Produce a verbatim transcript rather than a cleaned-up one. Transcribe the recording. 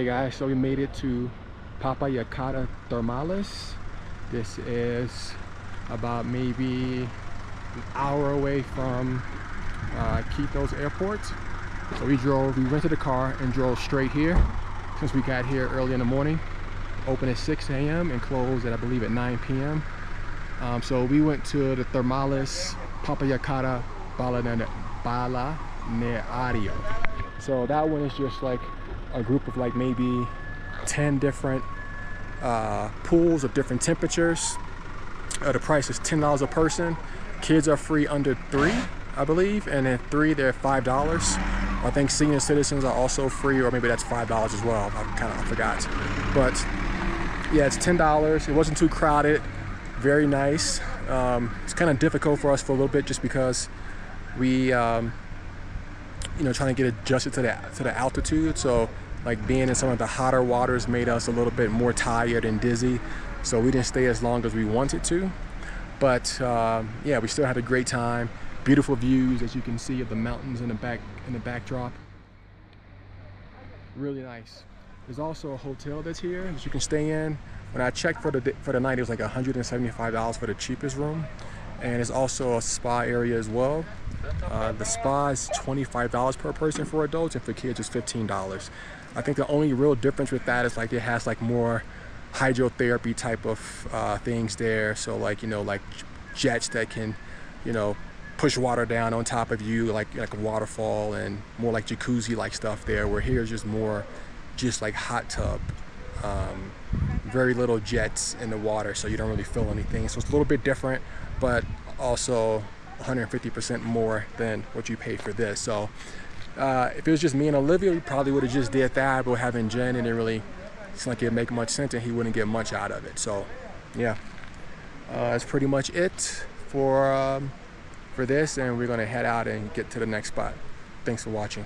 Hey guys, so we made it to Papallacta Thermales. This is about maybe an hour away from uh, Quito's airport. So we drove, we rented a car and drove straight here since we got here early in the morning. Opened at six A M and closed at, I believe, at nine P M Um, so we went to the Thermales Papallacta Balneario. So that one is just like a group of like maybe ten different uh, pools of different temperatures. Uh, the price is ten dollars a person. Kids are free under three, I believe, and then three, they're five dollars. I think senior citizens are also free, or maybe that's five dollars as well. I kind of forgot. But yeah, it's ten dollars. It wasn't too crowded. Very nice. Um, it's kind of difficult for us for a little bit just because we, um, you know, trying to get adjusted to the, to the altitude. So like being in some of the hotter waters made us a little bit more tired and dizzy. So we didn't stay as long as we wanted to. But um, yeah, we still had a great time. Beautiful views, as you can see, of the mountains in the back in the backdrop. Really nice. There's also a hotel that's here that you can stay in. When I checked for the for the night, it was like one hundred seventy-five dollars for the cheapest room, and there's also a spa area as well. Uh, the spa is twenty-five dollars per person for adults, and for kids it's fifteen dollars. I think the only real difference with that is like it has like more hydrotherapy type of uh, things there. So like, you know, like jets that can, you know, push water down on top of you, like like a waterfall, and more like jacuzzi-like stuff there. Where here is just more, just like hot tub. Um, very little jets in the water, so you don't really feel anything. So it's a little bit different, but also one hundred fifty percent more than what you pay for this. So uh, if it was just me and Olivia, we probably would have just did that, but having Jen, and it really seemed like it'd make much sense and he wouldn't get much out of it. So yeah, uh, that's pretty much it for um, for this, and we're gonna head out and get to the next spot. Thanks for watching.